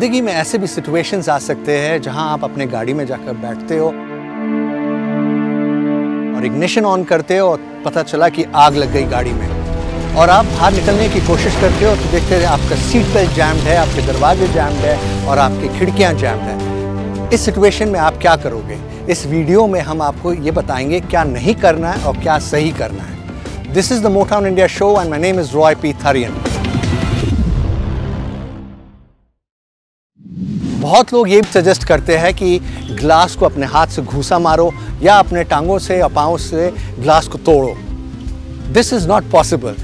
ज़िंदगी में ऐसे भी सिचुएशंस आ सकते हैं जहां आप अपने गाड़ी में जाकर बैठते हो और इग्निशन ऑन करते हो और पता चला कि आग लग गई गाड़ी में, और आप बाहर निकलने की कोशिश करते हो तो देखते हैं आपका सीट बेल्ट जैम्ड है, आपके दरवाजे जैम्ड है और आपकी खिड़कियाँ जैम्ड है। इस सिचुएशन में आप क्या करोगे? इस वीडियो में हम आपको ये बताएंगे क्या नहीं करना है और क्या सही करना है। This is the Motown India show and my name is Roy P Tharian. बहुत लोग ये सजेस्ट करते हैं कि ग्लास को अपने हाथ से घूसा मारो या अपने टांगों से या पाँव से ग्लास को तोड़ो। This is not possible.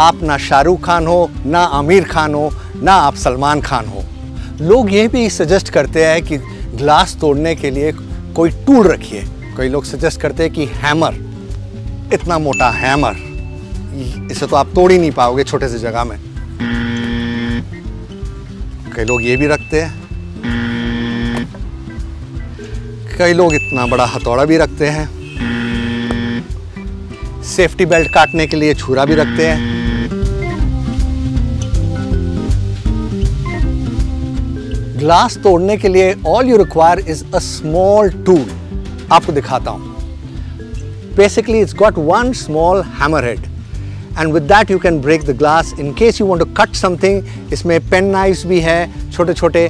आप ना शाहरुख खान हो, ना आमिर खान हो, ना आप सलमान खान हो। लोग ये भी सजेस्ट करते हैं कि ग्लास तोड़ने के लिए कोई टूल रखिए। कई लोग सजेस्ट करते हैं कि हैमर, इतना मोटा हैमर, इसे तो आप तोड़ ही नहीं पाओगे छोटे से जगह में। कई लोग ये भी रखते हैं, कई लोग इतना बड़ा हथौड़ा भी रखते हैं, सेफ्टी बेल्ट काटने के लिए छुरा भी रखते हैं। ग्लास तोड़ने के लिए all you require is a small tool. आपको दिखाता हूं। Basically it's got one small hammer head and with that you can break the glass in case you want to cut something. इसमें पेन नाइफ्स भी है छोटे छोटे,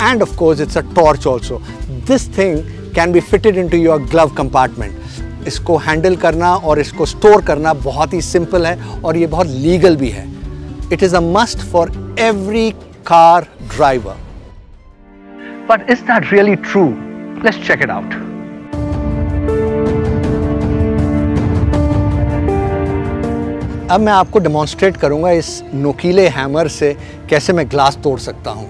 and of course it's a torch also. This thing can be fitted into your glove compartment. इसको handle करना और इसको store करना बहुत ही सिंपल है और ये बहुत लीगल भी है। It is a must for every car driver. But is that really true? Let's check it out. अब मैं आपको डेमोन्स्ट्रेट करूंगा इस नोकीले हैमर से कैसे मैं ग्लास तोड़ सकता हूं।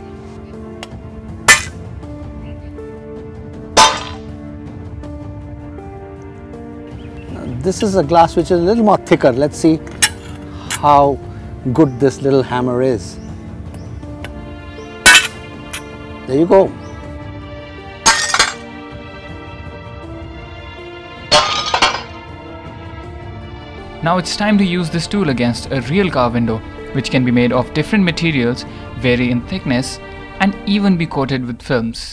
This is a glass which is a little more thicker. Let's see how good this little hammer is. There you go. Now it's time to use this tool against a real car window, which can be made of different materials, vary in thickness, and even be coated with films.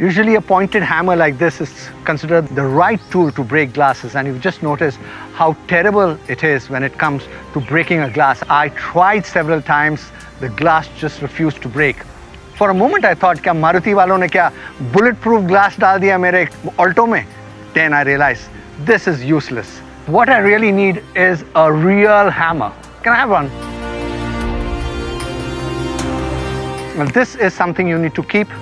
Usually a pointed hammer like this is considered the right tool to break glasses, and you've just noticed how terrible it is when it comes to breaking a glass. I tried several times, the glass just refused to break. For a moment I thought, kya Maruti walon ne kya bulletproof glass dal diya mere Alto mein? Then I realized this is useless. What I really need is a real hammer. Can I have one? Well, this is something you need to keep.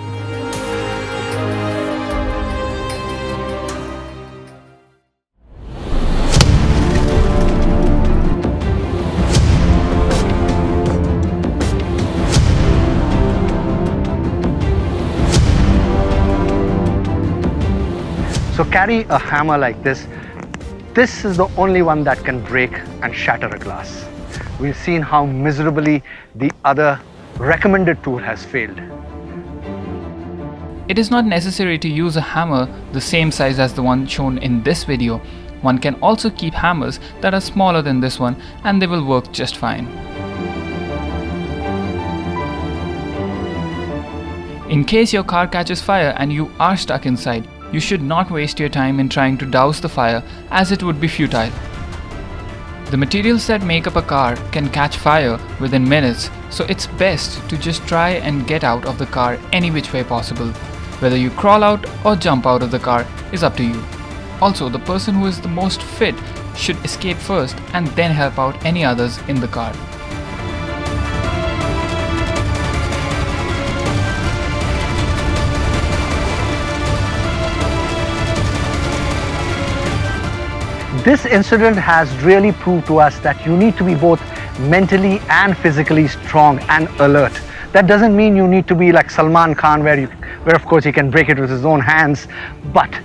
So carry a hammer like this. This is the only one that can break and shatter a glass. We've seen how miserably the other recommended tool has failed. It is not necessary to use a hammer the same size as the one shown in this video. One can also keep hammers that are smaller than this one and they will work just fine. In case your car catches fire and you are stuck inside, you should not waste your time in trying to douse the fire, as it would be futile. The materials that make up a car can catch fire within minutes, so it's best to just try and get out of the car any which way possible. Whether you crawl out or jump out of the car is up to you. Also, the person who is the most fit should escape first and then help out any others in the car. This incident has really proved to us that you need to be both mentally and physically strong and alert. That doesn't mean you need to be like Salman Khan, where of course he can break it with his own hands, but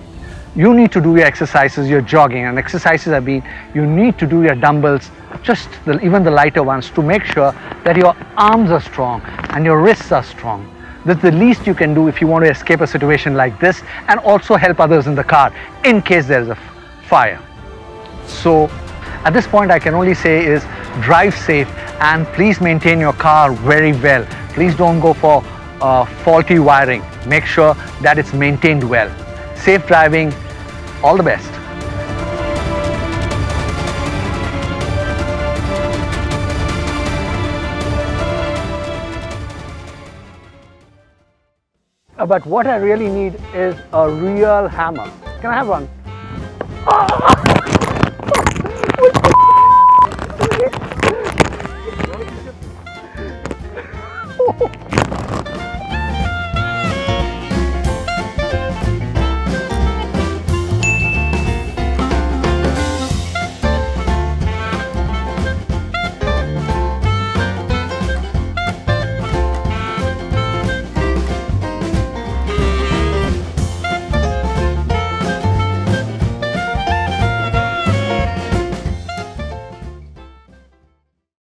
you need to do your exercises, your jogging, and exercises I mean you need to do your dumbbells, just even the lighter ones, to make sure that your arms are strong and your wrists are strong. That's the least you can do if you want to escape a situation like this and also help others in the car in case there is a fire. So at this point I can only say is drive safe and please maintain your car very well. Please don't go for faulty wiring. Make sure that it's maintained well. Safe driving, all the best. But what I really need is a real hammer. Can I have one? Oh.